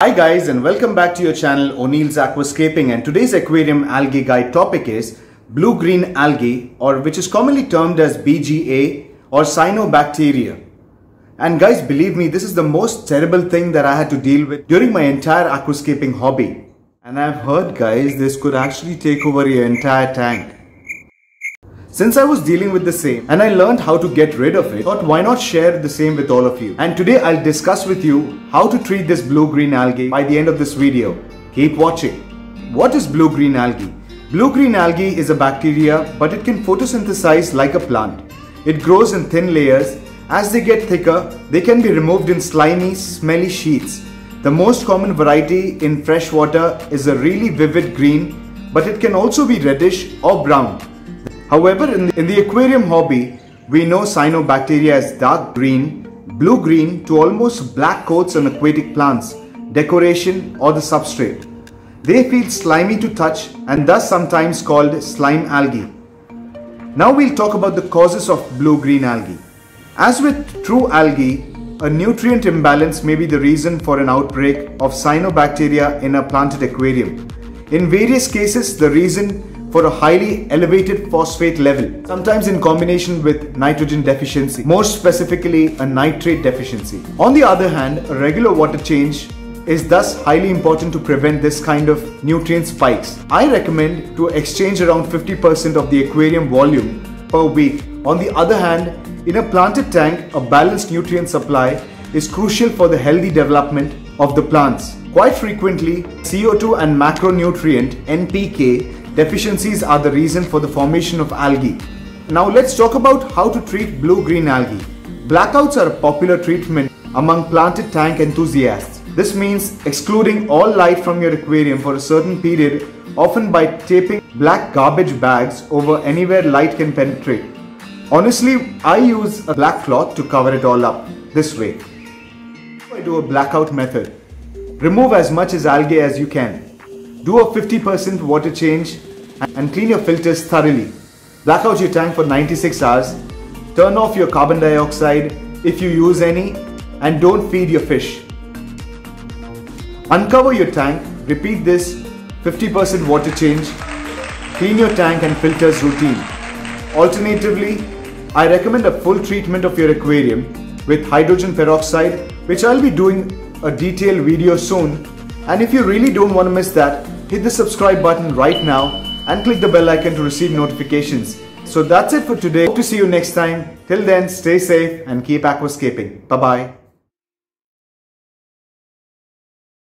Hi guys, and welcome back to your channel O'Neill's Aquascaping, and today's aquarium algae guide topic is blue-green algae, or which is commonly termed as BGA or cyanobacteria. And guys, believe me, this is the most terrible thing that I had to deal with during my entire aquascaping hobby. And I've heard guys, this could actually take over your entire tank. Since I was dealing with the same and I learned how to get rid of it, I thought why not share the same with all of you. And today I'll discuss with you how to treat this blue-green algae by the end of this video. Keep watching. What is blue-green algae? Blue-green algae is a bacteria, but it can photosynthesize like a plant. It grows in thin layers. As they get thicker, they can be removed in slimy, smelly sheets. The most common variety in fresh water is a really vivid green, but it can also be reddish or brown. However, in the aquarium hobby, we know cyanobacteria as dark green, blue-green to almost black coats on aquatic plants, decoration or the substrate. They feel slimy to touch and thus sometimes called slime algae. Now we'll talk about the causes of blue-green algae. As with true algae, a nutrient imbalance may be the reason for an outbreak of cyanobacteria in a planted aquarium. In various cases, the reason for a highly elevated phosphate level, sometimes in combination with nitrogen deficiency, more specifically a nitrate deficiency. On the other hand, a regular water change is thus highly important to prevent this kind of nutrient spikes. I recommend to exchange around 50% of the aquarium volume per week. On the other hand, in a planted tank, a balanced nutrient supply is crucial for the healthy development of the plants. Quite frequently, CO2 and macronutrient NPK deficiencies are the reason for the formation of algae. Now let's talk about how to treat blue-green algae. Blackouts are a popular treatment among planted tank enthusiasts. This means excluding all light from your aquarium for a certain period, often by taping black garbage bags over anywhere light can penetrate. Honestly, I use a black cloth to cover it all up this way. I do a blackout method. Remove as much as algae as you can. Do a 50% water change and clean your filters thoroughly. Black out your tank for 96 hours. Turn off your carbon dioxide if you use any, and don't feed your fish. Uncover your tank. Repeat this 50% water change. Clean your tank and filters routine. Alternatively, I recommend a full treatment of your aquarium with hydrogen peroxide, which I'll be doing a detailed video soon. And if you really don't want to miss that, hit the subscribe button right now and click the bell icon to receive notifications. So that's it for today. Hope to see you next time. Till then, stay safe and keep aquascaping. Bye-bye.